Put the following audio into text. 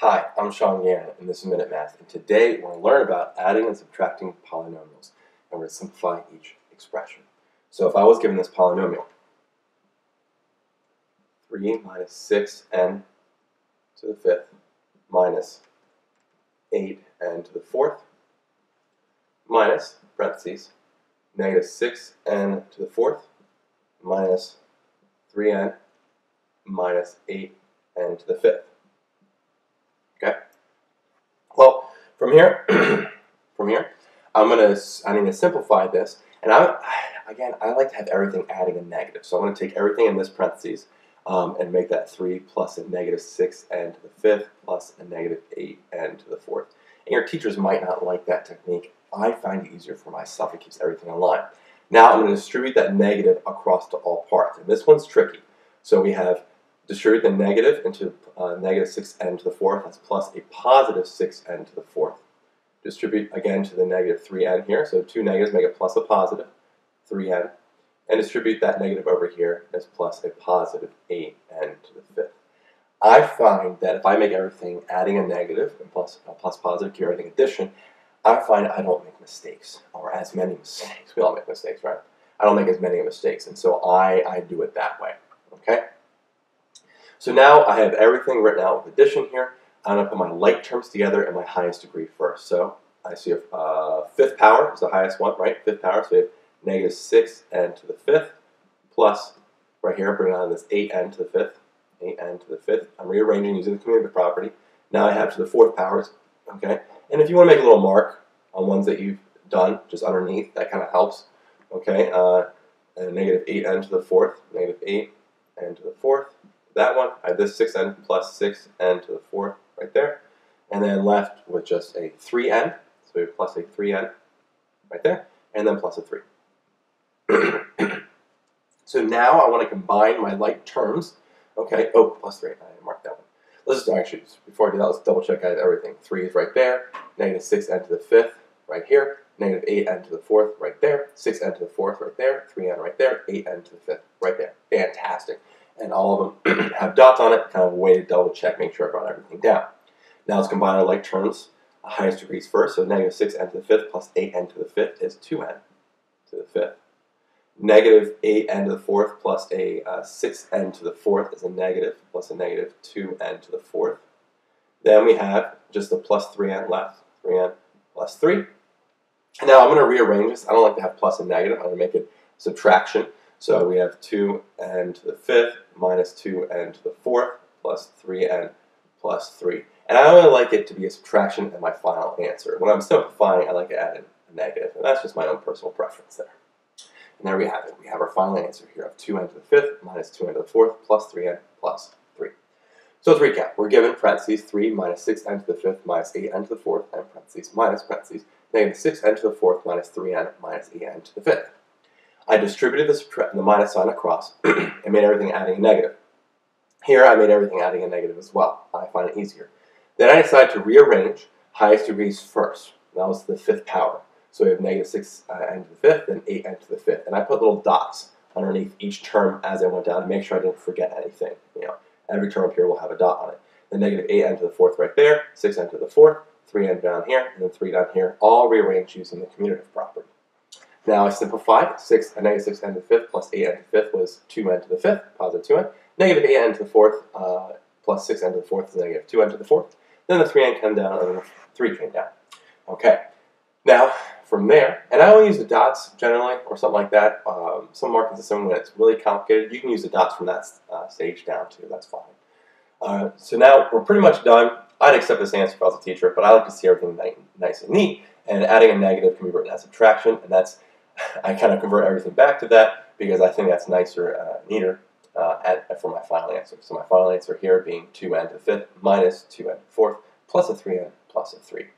Hi, I'm Sean Yan, and this is Minute Math, and today we're going to learn about adding and subtracting polynomials, and we're going to simplify each expression. So if I was given this polynomial, 3 minus 6n to the 5th minus 8n to the 4th minus, parentheses, negative 6n to the 4th minus 3n minus 8n to the 5th. Okay. Well, from here, I need to simplify this, and I like to have everything adding a negative, so I'm going to take everything in this parentheses and make that 3 plus a negative 6n to the 5th plus a negative 8n to the 4th. And your teachers might not like that technique. I find it easier for myself. It keeps everything in line. Now I'm going to distribute that negative across to all parts, and this one's tricky. So we have distribute the negative into negative 6n to the 4th, that's plus a positive 6n to the 4th. Distribute again to the negative 3n here, so two negatives make it plus a positive 3n, and distribute that negative over here as plus a positive 8n to the 5th. I find that if I make everything adding a negative and plus positive here, everything addition, I find I don't make mistakes, or as many mistakes. We all make mistakes, right? I don't make as many mistakes, and so I do it that way, okay? So now I have everything written out with addition here. I'm going to put my like terms together and my highest degree first. So I see a fifth power is the highest one, right? Fifth power, so we have negative 6n to the 5th plus, right here, bring on this 8n to the 5th, 8n to the 5th. I'm rearranging using the commutative property. Now I have to the 4th powers, okay? And if you want to make a little mark on ones that you've done just underneath, that kind of helps, okay? And negative 8n to the 4th, negative 8n to the 4th. That one, I have this 6n plus 6n to the 4th right there, and then left with just a 3n, so we have plus a 3n right there, and then plus a 3. So now I want to combine my like terms, okay, oh, plus 3, I marked that one. Let's just actually, before I do that, let's double check I have everything. 3 is right there, negative 6n to the 5th right here, negative 8n to the 4th right there, 6n to the 4th right there, 3n right there, 8n to the 5th right there. Fantastic. And all of them have dots on it, kind of a way to double check, make sure I brought everything down. Now let's combine our like terms, highest degrees first, so negative 6n to the 5th plus 8n to the 5th is 2n to the 5th. Negative 8n to the 4th plus a 6n to the 4th is a negative, plus a negative 2n to the 4th. Then we have just the plus 3n left, 3n plus 3. Now I'm going to rearrange this. I don't like to have plus and negative, I'm going to make it subtraction. So we have 2n to the 5th minus 2n to the 4th plus 3n plus 3. And I only like it to be a subtraction in my final answer. When I'm simplifying, I like to add a negative, and that's just my own personal preference there. And there we have it. We have our final answer here of 2n to the 5th minus 2n to the 4th plus 3n plus 3. So let's recap. We're given parentheses 3 minus 6n to the 5th minus 8n to the 4th, and parentheses, negative 6n to the 4th minus 3n minus 8n to the 5th. I distributed the minus sign across and made everything adding a negative. Here I made everything adding a negative as well. I find it easier. Then I decided to rearrange highest degrees first. That was the 5th power. So we have negative 6n to the 5th and 8n to the 5th. And I put little dots underneath each term as I went down to make sure I didn't forget anything. You know, every term up here will have a dot on it. The negative 8n to the 4th right there, 6n to the 4th, 3n down here, and then 3 down here, all rearranged using the commutative property. Now I simplified, negative 6n to the 5th plus 8n to the 5th was 2n to the 5th, positive 2n. Negative 8n to the 4th plus 6n to the 4th is negative 2n to the 4th. Then the 3n came down, and the 3 came down. Okay. Now, from there, and I only use the dots generally, or something like that. Some marking system when it's really complicated, you can use the dots from that stage down too, that's fine. So now we're pretty much done. I'd accept this answer if I was a teacher, but I like to see everything nice and neat, and adding a negative can be written as subtraction, and that's I kind of convert everything back to that because I think that's nicer, neater for my final answer. So my final answer here being 2n to the 5th minus 2n to the 4th plus a 3n plus a 3.